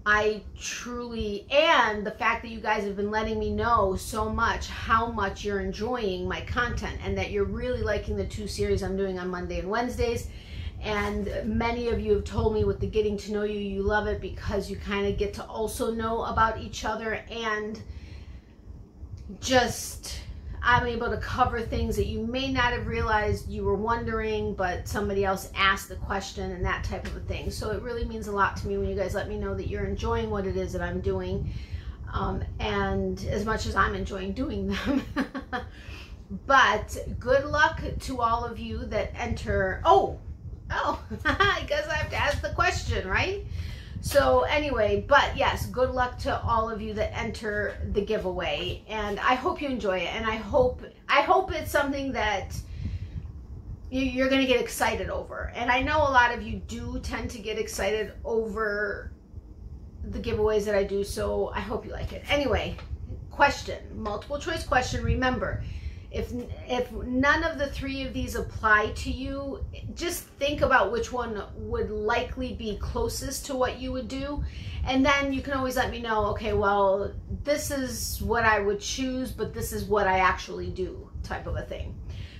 I truly, and the fact that you guys have been letting me know so much how much you're enjoying my content and that you're really liking the two series I'm doing on Monday and Wednesdays. And many of you have told me with the getting to know you, you love it because you kind of get to also know about each other, and just I'm able to cover things that you may not have realized you were wondering, but somebody else asked the question and that type of a thing. So it really means a lot to me when you guys let me know that you're enjoying what it is that I'm doing, and as much as I'm enjoying doing them. But good luck to all of you that enter. Oh, I guess I have to ask the question, right? So anyway, but yes, good luck to all of you that enter the giveaway, and I hope you enjoy it, and I hope it's something that you're going to get excited over. And I know a lot of you do tend to get excited over the giveaways that I do, so I hope you like it. Anyway, question, multiple choice question. Remember, if none of the three of these apply to you, just think about which one would likely be closest to what you would do, and then you can always let me know, okay, well, this is what I would choose, but this is what I actually do, type of a thing.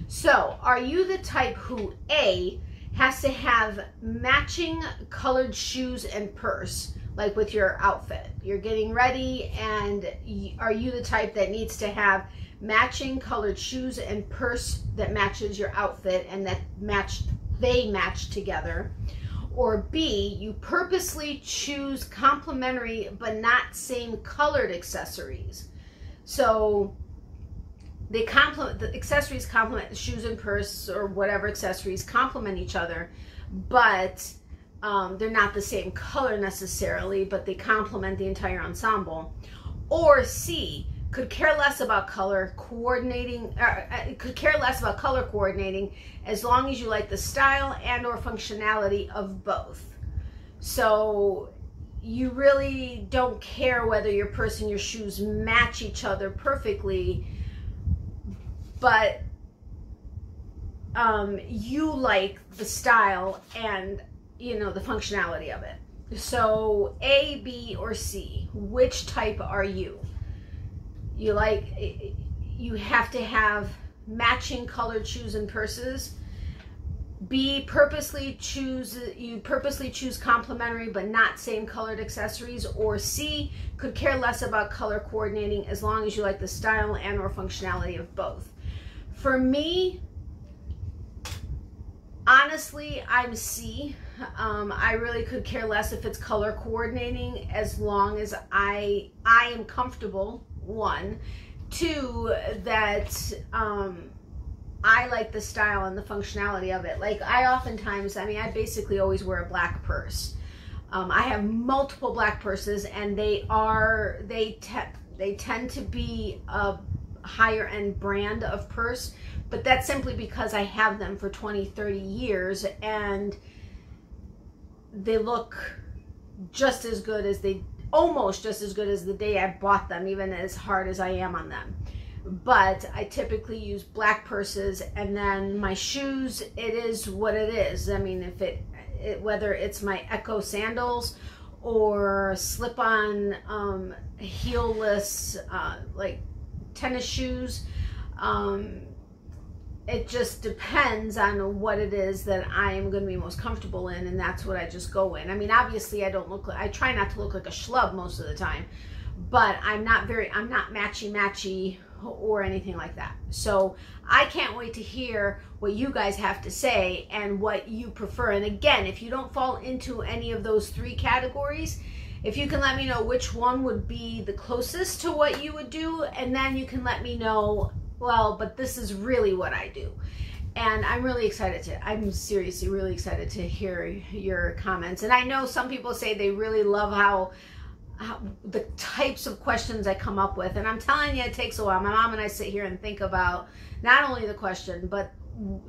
So, are you the type who A, has to have matching colored shoes and purse, like with your outfit? You're getting ready, and are you the type that needs to have matching colored shoes and purse that matches your outfit and that they match together? Or B, you purposely choose complementary but not same colored accessories. So they complement, the accessories complement, the shoes and purse or whatever accessories complement each other, but they're not the same color necessarily, but they complement the entire ensemble. Or C, could care less about color coordinating, as long as you like the style and or functionality of both. So you really don't care whether your purse and your shoes match each other perfectly, but you like the style and, you know, the functionality of it. So A, B, or C, which type are you? You like, you have to have matching colored shoes and purses. B, you purposely choose complementary but not same colored accessories. Or C, could care less about color coordinating as long as you like the style and or functionality of both. For me, honestly, I'm C. I really could care less if it's color coordinating as long as I am comfortable, one. Two, that I like the style and the functionality of it. Like, I basically always wear a black purse. I have multiple black purses, and they tend to be a higher end brand of purse, but that's simply because I have them for 20, 30 years, and they look just as good as almost just as good as the day I bought them, even as hard as I am on them. But I typically use black purses, and then my shoes, it is what it is. I mean, whether it's my Echo sandals or slip-on heelless like tennis shoes, it just depends on what it is that I am going to be most comfortable in, and that's what I just go in. I mean, obviously I try not to look like a schlub most of the time, but I'm not matchy-matchy or anything like that. So I can't wait to hear what you guys have to say and what you prefer. And again, if you don't fall into any of those three categories, if you can let me know which one would be the closest to what you would do, and then you can let me know, well, but this is really what I do. And I'm seriously really excited to hear your comments. And I know some people say they really love how the types of questions I come up with, and I'm telling you, it takes a while. My mom and I sit here and think about not only the question but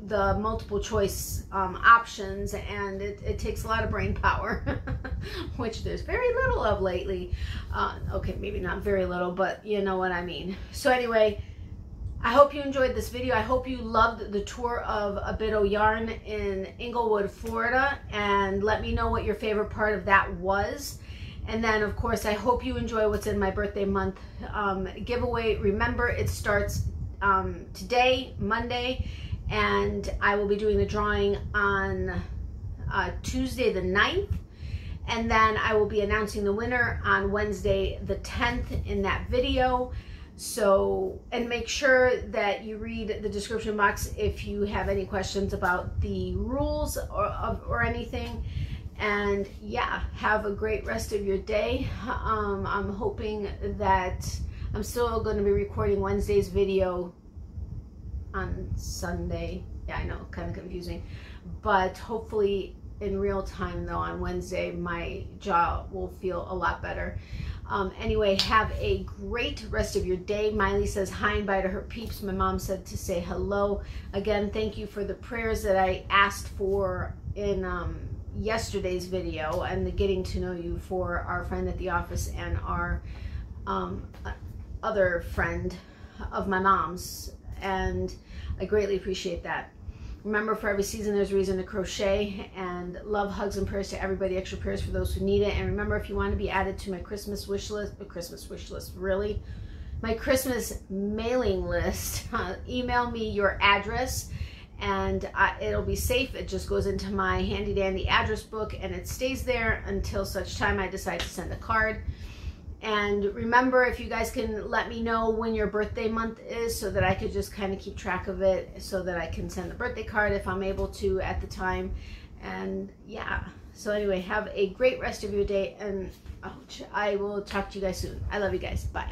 the multiple choice options, and it takes a lot of brain power, which there's very little of lately. Okay, maybe not very little, but you know what I mean. So anyway, I hope you enjoyed this video. I hope you loved the tour of A Bit O' Yarn in Englewood, Florida, and let me know what your favorite part of that was. And then, of course, I hope you enjoy what's in my birthday month giveaway. Remember, it starts today, Monday, and I will be doing the drawing on Tuesday the 9th. And then I will be announcing the winner on Wednesday the 10th in that video. So, and make sure that you read the description box if you have any questions about the rules or anything. And yeah, have a great rest of your day. I'm hoping that I'm still going to be recording Wednesday's video on Sunday. Yeah, I know, kind of confusing, but hopefully in real time though on Wednesday my jaw will feel a lot better. Anyway, have a great rest of your day. Miley says hi and bye to her peeps. My mom said to say hello. Again, thank you for the prayers that I asked for in yesterday's video, and the getting to know you for our friend at the office and our other friend of my mom's, and I greatly appreciate that. Remember, for every season there's a reason to crochet, and love, hugs, and prayers to everybody. Extra prayers for those who need it. And remember, if you want to be added to my Christmas wish list, my Christmas mailing list, email me your address. And it'll be safe. It just goes into my handy dandy address book, and it stays there until such time I decide to send a card. And remember, if you guys can let me know when your birthday month is so that I could just kind of keep track of it, so that I can send a birthday card if I'm able to at the time. And yeah, so anyway, have a great rest of your day, and ouch, I will talk to you guys soon. I love you guys. Bye.